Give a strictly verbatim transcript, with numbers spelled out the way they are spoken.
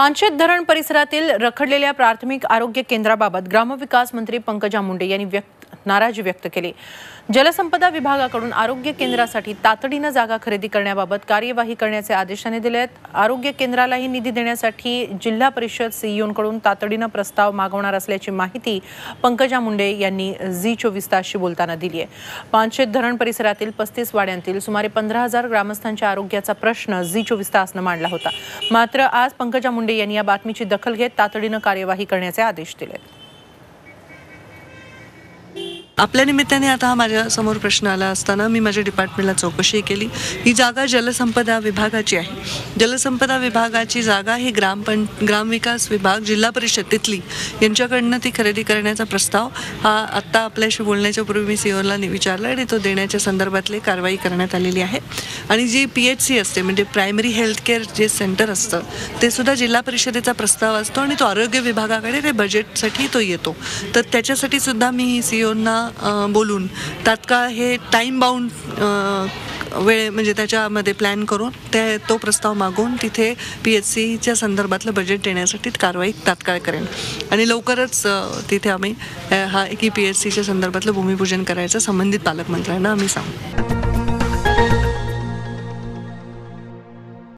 पानशेत धरण परिसरातील रखडलेल्या प्राथमिक आरोग्य केंद्राबाबत ग्रामविकास मंत्री पंकजा मुंडे यांनी व्यक्त नाराजी व्यक्त केली। जलसंपदा विभागाकडून आरोग्य केंद्रासाठी तातडीने जागा खरेदी करण्याबाबत कार्यवाही करण्याचे आदेशाने दिलेत। आरोग्य केंद्रालाही निधी देण्यासाठी जिल्हा परिषद सीईओंकडून तातडीने प्रस्ताव मागवणार असल्याची माहिती पंकजा मुंडे यांनी झी चोवीस तासशी बोलताना दिली आहे। पानशेत धरण परिसरातील पस्तीस वाड्यांतील सुमारे पंधरा हजार ग्रामस्थांच्या आरोग्याचा प्रश्न झी चोवीस तासने मांडला होता, मात्र आज पंकजा मुंडे यांनी या बातमीची दखल घेत तातडीने कार्यवाही करण्याचे आदेश दिलेत। आपल्या निमित्ताने आता माझ्या समोर प्रश्न आला असताना मी माझ्या डिपार्टमेंटला चौकशी केली। ही जागा जलसंपदा विभागाची आहे। जलसंपदा विभागाची जागा ही ग्राम पं ग्रामविकास विभाग जिल्हा परिषद तिथली यांच्याकडनं ती खरेदी करण्याचा प्रस्ताव हा आत्ता आपल्याशी बोलण्याच्या पूर्वी मी सीओला विचारला आणि तो देण्याच्या संदर्भातली कारवाई करण्यात आलेली आहे। आणि जी पी एच सी असते म्हणजे प्रायमरी हेल्थ केअर जे सेंटर असतं ते सुद्धा जिल्हा परिषदेचा प्रस्ताव असतो आणि तो आरोग्य विभागाकडे ते बजेटसाठी तो येतो, तर त्याच्यासाठी सुद्धा मी सीओना बोलून तात्काळ हे टाइम बाउंड वेळ म्हणजे त्याच्यामध्ये प्लॅन करून ते तो प्रस्ताव मागून तिथे पी एच सीच्या संदर्भातलं बजेट देण्यासाठी कारवाई तात्काळ करेन आणि लवकरच तिथे आम्ही हा की पी एच सीच्या संदर्भातलं भूमिपूजन करायचं संबंधित पालकमंत्र्यांना आम्ही सांगू।